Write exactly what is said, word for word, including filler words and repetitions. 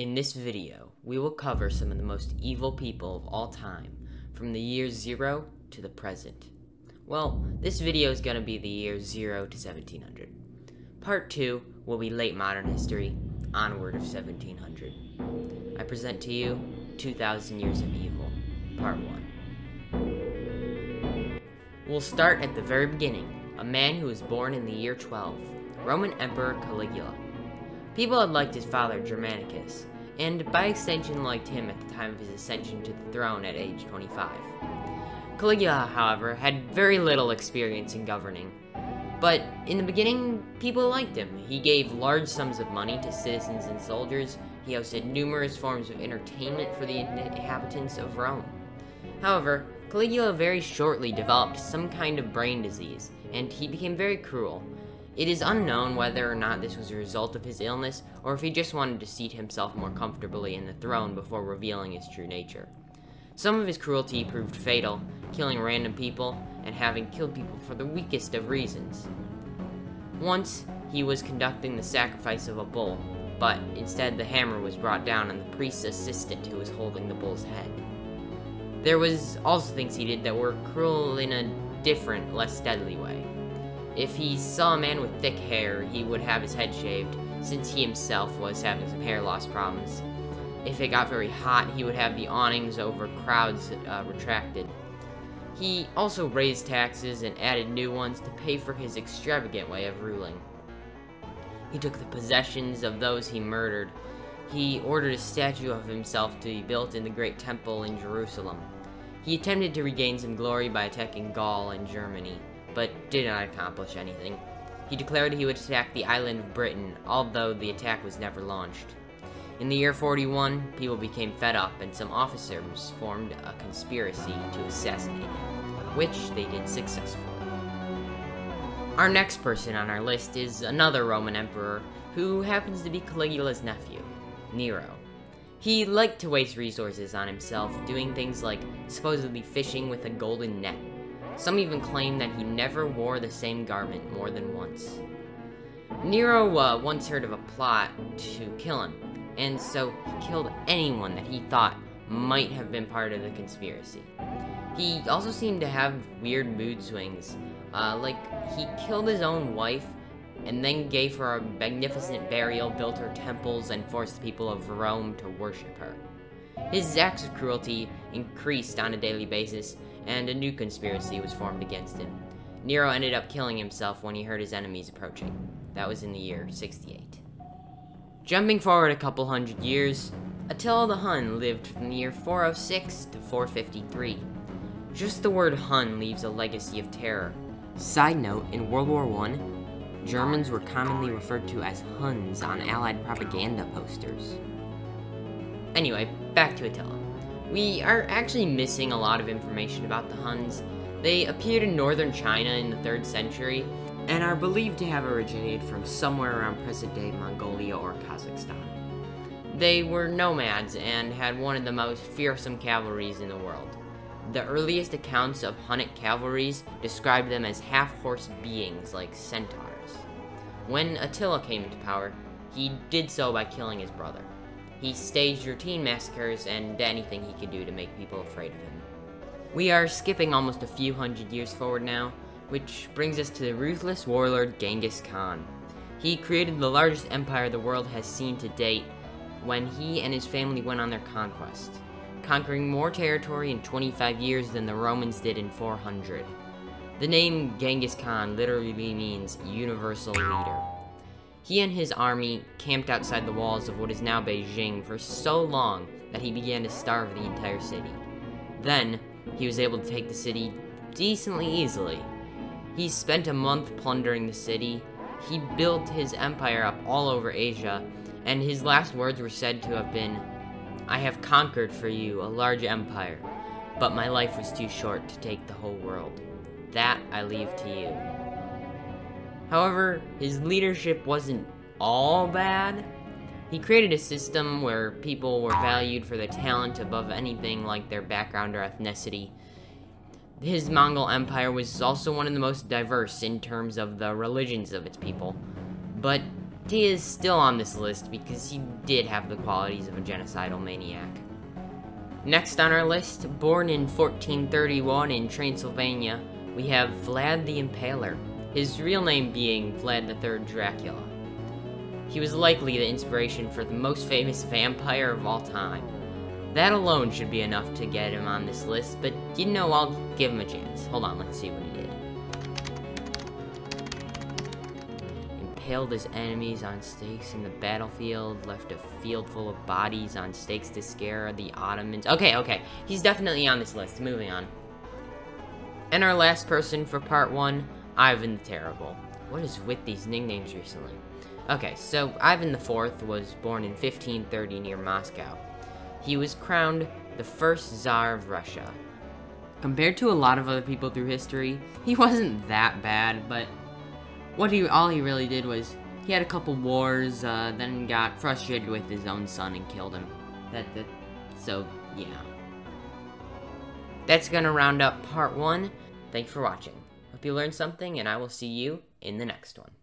In this video, we will cover some of the most evil people of all time, from the year zero to the present. Well, this video is going to be the year zero to seventeen hundred. Part two will be late modern history, onward of seventeen hundred. I present to you two thousand Years of Evil, Part one. We'll start at the very beginning, a man who was born in the year twelve, Roman Emperor Caligula. People had liked his father, Germanicus, and by extension liked him at the time of his ascension to the throne at age twenty-five. Caligula, however, had very little experience in governing, but in the beginning, people liked him. He gave large sums of money to citizens and soldiers, he hosted numerous forms of entertainment for the inhabitants of Rome. However, Caligula very shortly developed some kind of brain disease, and he became very cruel. It is unknown whether or not this was a result of his illness, or if he just wanted to seat himself more comfortably in the throne before revealing his true nature. Some of his cruelty proved fatal, killing random people, and having killed people for the weakest of reasons. Once, he was conducting the sacrifice of a bull, but instead the hammer was brought down on the priest's assistant who was holding the bull's head. There was also things he did that were cruel in a different, less deadly way. If he saw a man with thick hair, he would have his head shaved, since he himself was having some hair loss problems. If it got very hot, he would have the awnings over crowds uh, retracted. He also raised taxes and added new ones to pay for his extravagant way of ruling. He took the possessions of those he murdered. He ordered a statue of himself to be built in the great temple in Jerusalem. He attempted to regain some glory by attacking Gaul and Germany, but did not accomplish anything. He declared he would attack the island of Britain, although the attack was never launched. In the year forty-one, people became fed up, and some officers formed a conspiracy to assassinate him, which they did successfully. Our next person on our list is another Roman emperor, who happens to be Caligula's nephew, Nero. He liked to waste resources on himself, doing things like supposedly fishing with a golden net. Some even claim that he never wore the same garment more than once. Nero uh, once heard of a plot to kill him, and so he killed anyone that he thought might have been part of the conspiracy. He also seemed to have weird mood swings, uh, like he killed his own wife and then gave her a magnificent burial, built her temples, and forced the people of Rome to worship her. His acts of cruelty increased on a daily basis, and a new conspiracy was formed against him. Nero ended up killing himself when he heard his enemies approaching. That was in the year sixty-eight. Jumping forward a couple hundred years, Attila the Hun lived from the year four oh six to four fifty-three. Just the word Hun leaves a legacy of terror. Side note, in World War One, Germans were commonly referred to as Huns on Allied propaganda posters. Anyway, back to Attila. We are actually missing a lot of information about the Huns. They appeared in northern China in the third century, and are believed to have originated from somewhere around present-day Mongolia or Kazakhstan. They were nomads and had one of the most fearsome cavalries in the world. The earliest accounts of Hunnic cavalries describe them as half-horse beings like centaurs. When Attila came into power, he did so by killing his brother. He staged routine massacres and anything he could do to make people afraid of him. We are skipping almost a few hundred years forward now, which brings us to the ruthless warlord Genghis Khan. He created the largest empire the world has seen to date when he and his family went on their conquest, conquering more territory in twenty-five years than the Romans did in four hundred. The name Genghis Khan literally means universal leader. He and his army camped outside the walls of what is now Beijing for so long that he began to starve the entire city. Then, he was able to take the city decently easily. He spent a month plundering the city, he built his empire up all over Asia, and his last words were said to have been, "I have conquered for you a large empire, but my life was too short to take the whole world. That I leave to you." However, his leadership wasn't all bad. He created a system where people were valued for their talent above anything like their background or ethnicity. His Mongol Empire was also one of the most diverse in terms of the religions of its people, but he is still on this list because he did have the qualities of a genocidal maniac. Next on our list, born in fourteen thirty-one in Transylvania, we have Vlad the Impaler, his real name being Vlad the Third Dracula. He was likely the inspiration for the most famous vampire of all time. That alone should be enough to get him on this list, but you know, I'll give him a chance. Hold on, let's see what he did. Impaled his enemies on stakes in the battlefield, left a field full of bodies on stakes to scare the Ottomans. Okay, okay, he's definitely on this list. Moving on. And our last person for part one, Ivan the Terrible. What is with these nicknames recently? Okay, so Ivan the Fourth was born in fifteen thirty near Moscow. He was crowned the first Tsar of Russia. Compared to a lot of other people through history, he wasn't that bad, but what he all he really did was he had a couple wars, uh, then got frustrated with his own son and killed him. That, that so yeah. That's gonna round up part one. Thanks for watching. Hope you learned something, and I will see you in the next one.